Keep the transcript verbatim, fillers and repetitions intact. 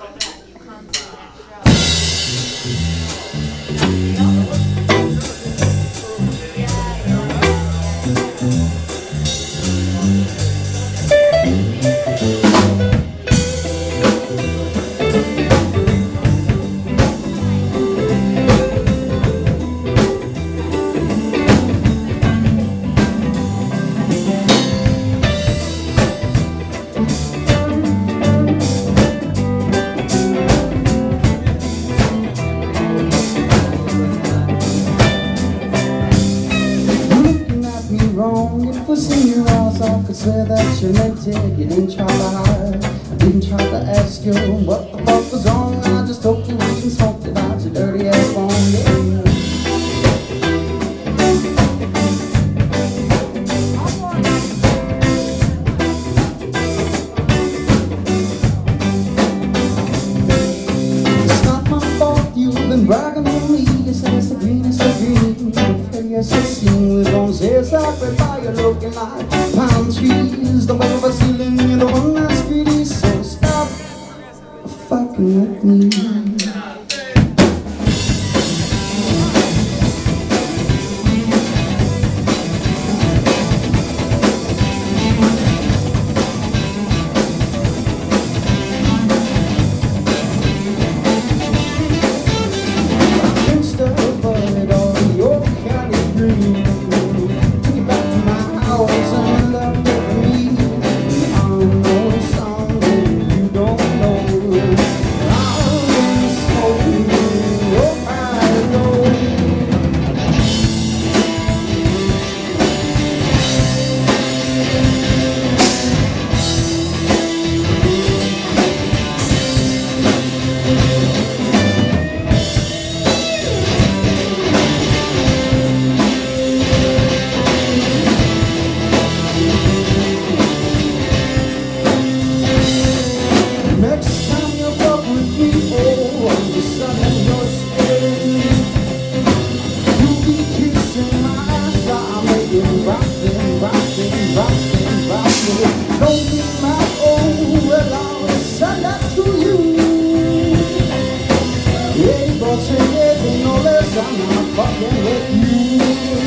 about that? You come to that show. If I seen your eyes, I could swear that you meant it. You didn't try to hide, I didn't try to ask you what the fuck was wrong. I just told you we can smoke it out your dirty ass phone, yeah. It's not my fault you've been bragging on me. You say it's the greenest of green, the prettiest I've seen. With bones here separate by your looking like palm trees. The web of a ceiling, you're the one that's greedy. So stop fucking with me. Hey, but today, no less, I'm not fucking with you.